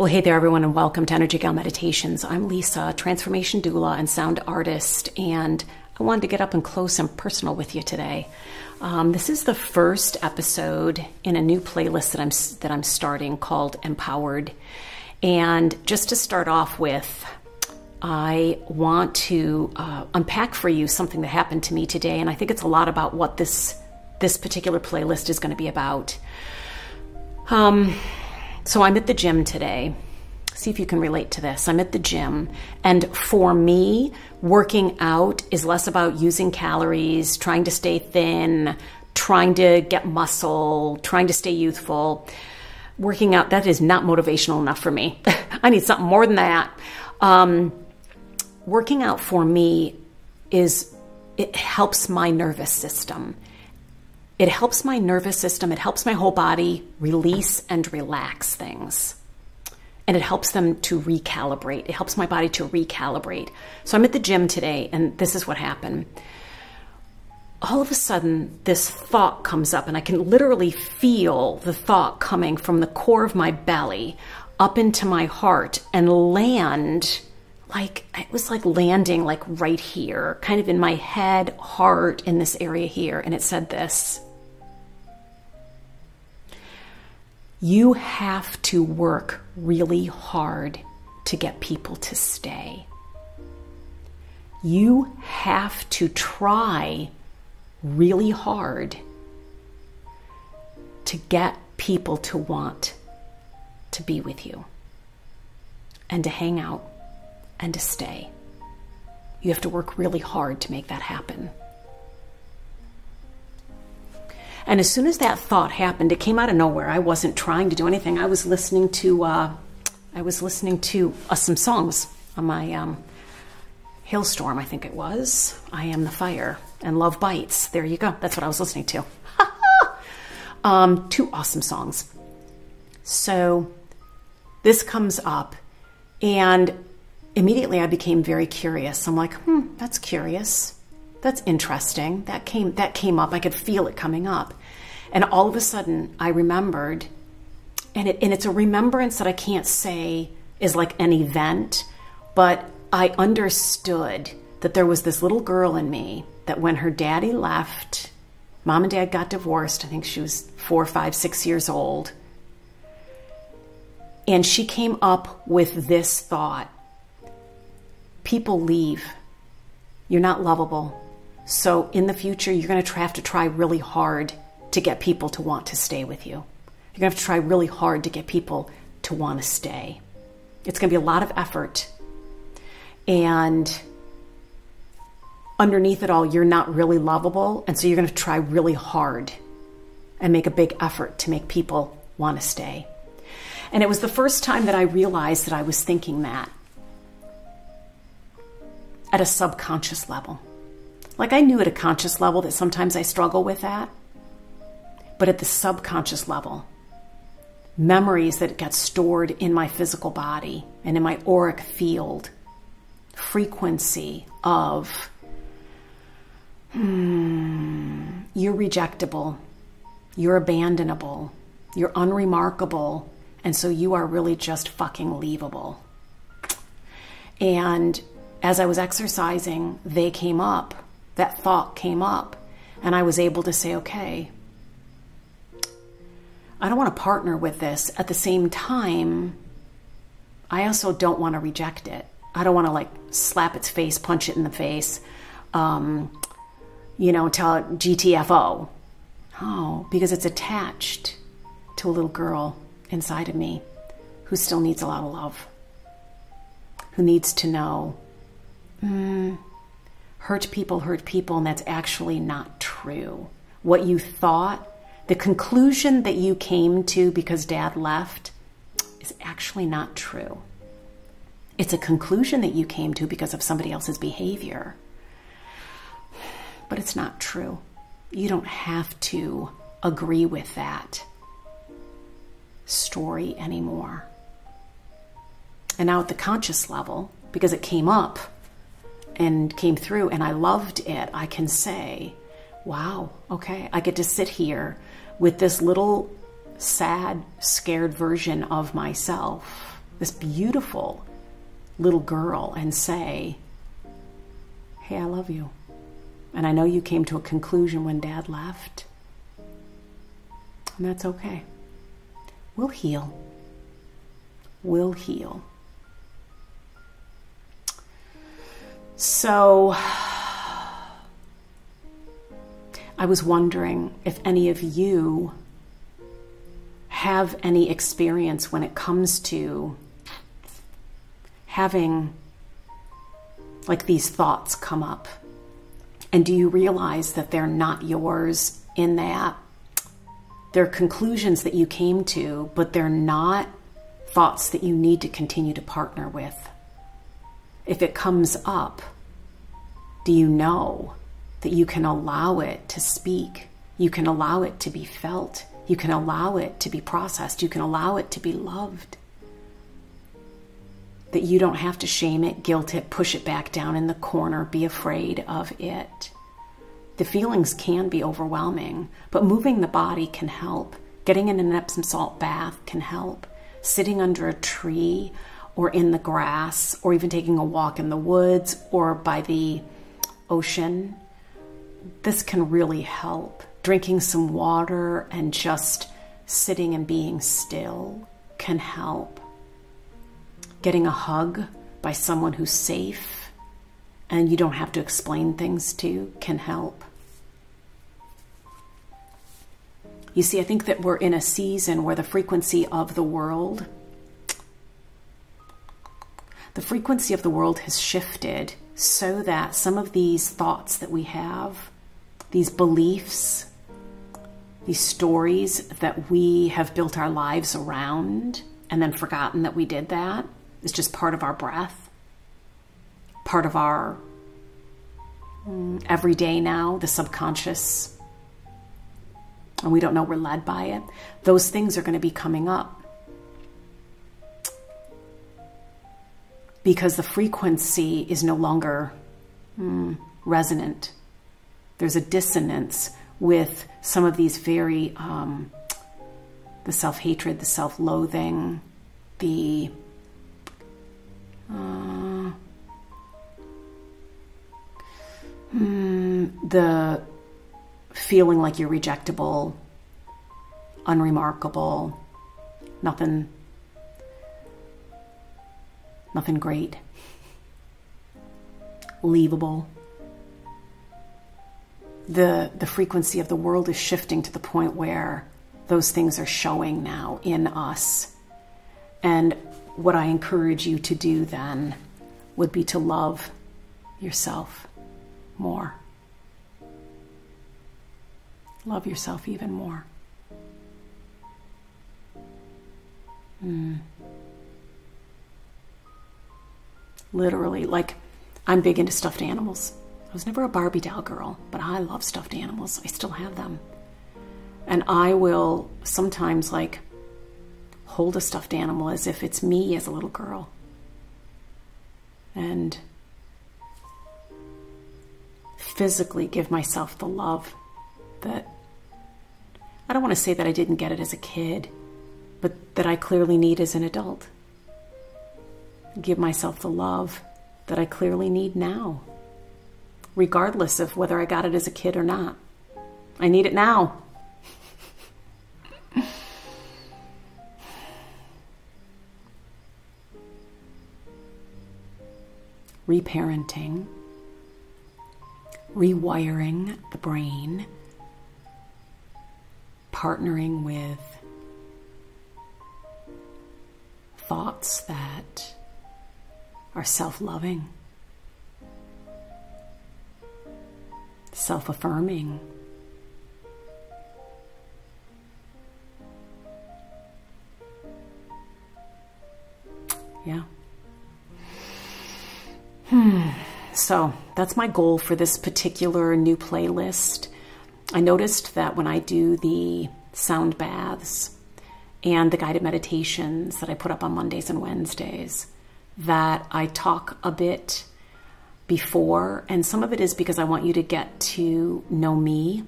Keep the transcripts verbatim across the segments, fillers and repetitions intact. Well, hey there, everyone, and welcome to Energy Gal Meditations. I'm Lisa, transformation doula and sound artist, and I wanted to get up and close and personal with you today. Um, this is the first episode in a new playlist that I'm that I'm starting called Empowered. And just to start off with, I want to uh, unpack for you something that happened to me today, and I think it's a lot about what this this particular playlist is going to be about. Um. So I'm at the gym today. See if you can relate to this. I'm at the gym, and for me, working out is less about using calories, trying to stay thin, trying to get muscle, trying to stay youthful. Working out, that is not motivational enough for me. I need something more than that. Um, working out for me is, it helps my nervous system. It helps my nervous system, it helps my whole body release and relax things. And it helps them to recalibrate. It helps my body to recalibrate. So I'm at the gym today, and this is what happened. All of a sudden, this thought comes up, and I can literally feel the thought coming from the core of my belly up into my heart and land, like, it was like landing like right here, kind of in my head, heart, in this area here. And it said this: you have to work really hard to get people to stay. You have to try really hard to get people to want to be with you and to hang out and to stay. You have to work really hard to make that happen. And as soon as that thought happened, it came out of nowhere. I wasn't trying to do anything. I was listening to, uh, I was listening to uh, some songs on my um, Hailstorm, I think it was. I Am the Fire and Love Bites. There you go. That's what I was listening to. um, two awesome songs. So this comes up, and immediately I became very curious. I'm like, hmm, that's curious. That's interesting. That came, that came up. I could feel it coming up. And all of a sudden I remembered, and, it, and it's a remembrance that I can't say is like an event, but I understood that there was this little girl in me that when her daddy left, mom and dad got divorced. I think she was four, five, six years old. And she came up with this thought: people leave. You're not lovable. So in the future, you're going to have to try really hard to get people to want to stay with you. You're going to have to try really hard to get people to want to stay. It's going to be a lot of effort. And underneath it all, you're not really lovable. And so you're going to try really hard and make a big effort to make people want to stay. And it was the first time that I realized that I was thinking that at a subconscious level. Like, I knew at a conscious level that sometimes I struggle with that, but at the subconscious level, memories that got stored in my physical body and in my auric field, frequency of, hmm, you're rejectable, you're abandonable, you're unremarkable, and so you are really just fucking leavable. And as I was exercising, they came up, that thought came up, and I was able to say, okay, I don't want to partner with this. At the same time, I also don't want to reject it. I don't want to like slap its face, punch it in the face, um, you know, tell it G T F O. Oh, because it's attached to a little girl inside of me who still needs a lot of love, who needs to know, Mm, hurt people hurt people, and that's actually not true. What you thought, the conclusion that you came to because dad left, is actually not true. It's a conclusion that you came to because of somebody else's behavior, but it's not true. You don't have to agree with that story anymore. And now at the conscious level, because it came up and came through and I loved it, I can say, wow, okay, I get to sit here with this little sad, scared version of myself this beautiful little girl and say, hey, I love you. And I know you came to a conclusion when Dad left. And that's okay. We'll heal. We'll heal. So I was wondering if any of you have any experience when it comes to having like these thoughts come up. And do you realize that they're not yours, in that they're conclusions that you came to, but they're not thoughts that you need to continue to partner with? If it comes up, do you know that you can allow it to speak? You can allow it to be felt. You can allow it to be processed. You can allow it to be loved. That you don't have to shame it, guilt it, push it back down in the corner, be afraid of it. The feelings can be overwhelming, but moving the body can help. Getting in an Epsom salt bath can help. Sitting under a tree or in the grass, or even taking a walk in the woods or by the ocean, this can really help. Drinking some water and just sitting and being still can help. Getting a hug by someone who's safe and you don't have to explain things to can help. You see, I think that we're in a season where the frequency of the world, the frequency of the world has shifted so that some of these thoughts that we have, these beliefs, these stories that we have built our lives around and then forgotten that we did that, is just part of our breath, part of our mm, everyday now, the subconscious. And we don't know we're led by it. Those things are going to be coming up. Because the frequency is no longer mm, resonant. There's a dissonance with some of these very, um, the self-hatred, the self-loathing, the uh, mm, the feeling like you're rejectable, unremarkable, nothing, nothing great, leaveable. The, the frequency of the world is shifting to the point where those things are showing now in us. And what I encourage you to do then would be to love yourself more. Love yourself even more. Mm. Literally, like, I'm big into stuffed animals. I was never a Barbie doll girl, but I love stuffed animals. I still have them. And I will sometimes, like, hold a stuffed animal as if it's me as a little girl. And physically give myself the love that, I don't want to say that I didn't get it as a kid, but that I clearly need as an adult. Give myself the love that I clearly need now, regardless of whether I got it as a kid or not. I need it now. Reparenting, rewiring the brain, partnering with thoughts that are self-loving, self-affirming, yeah. Hmm. So that's my goal for this particular new playlist. I noticed that when I do the sound baths and the guided meditations that I put up on Mondays and Wednesdays, that I talk a bit before, and some of it is because I want you to get to know me,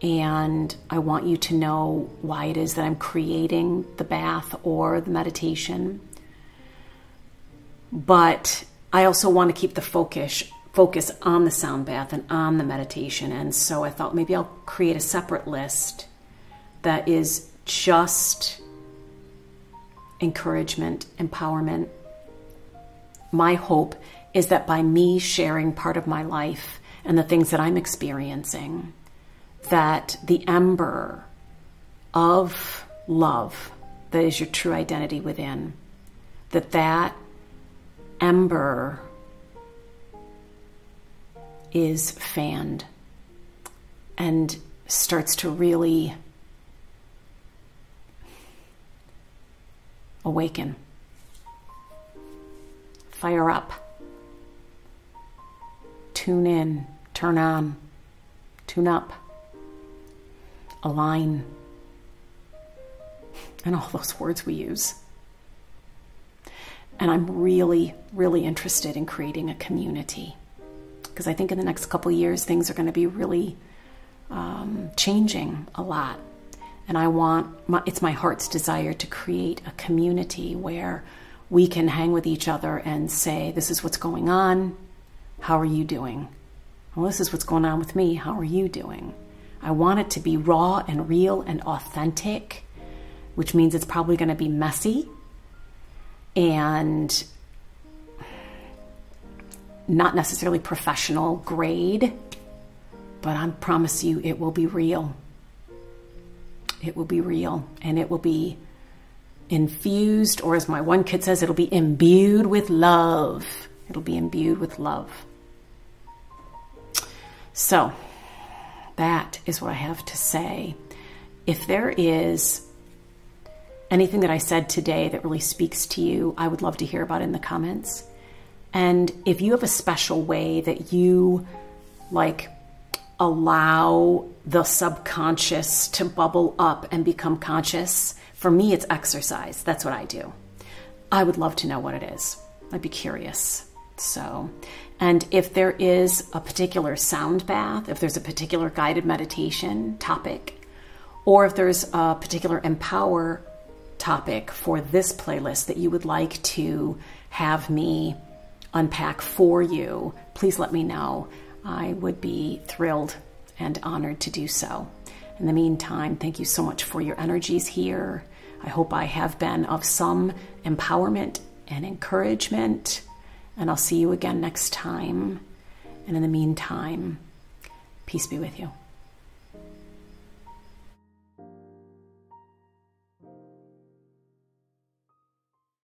and I want you to know why it is that I'm creating the bath or the meditation. But I also want to keep the focus focus on the sound bath and on the meditation. And so I thought maybe I'll create a separate list that is just encouragement, empowerment. My hope is that by me sharing part of my life and the things that I'm experiencing, that the ember of love that is your true identity within, that that ember is fanned and starts to really awaken, fire up, tune in, turn on, tune up, align, and all those words we use. And I'm really, really interested in creating a community, because I think in the next couple of years, things are going to be really um, changing a lot. And I want, my, it's my heart's desire to create a community where we can hang with each other and say, this is what's going on. How are you doing? Well, this is what's going on with me. How are you doing? I want it to be raw and real and authentic, which means it's probably going to be messy and not necessarily professional grade, but I promise you it will be real. It will be real, and it will be infused, or as my one kid says, it'll be imbued with love. It'll be imbued with love. So that is what I have to say. If there is anything that I said today that really speaks to you, I would love to hear about it in the comments. And if you have a special way that you like allow the subconscious to bubble up and become conscious, for me, it's exercise. That's what I do. I would love to know what it is. I'd be curious. So, and if there is a particular sound bath, if there's a particular guided meditation topic, or if there's a particular empower topic for this playlist that you would like to have me unpack for you, please let me know. I would be thrilled and honored to do so. In the meantime, thank you so much for your energies here. I hope I have been of some empowerment and encouragement, and I'll see you again next time. And in the meantime, peace be with you.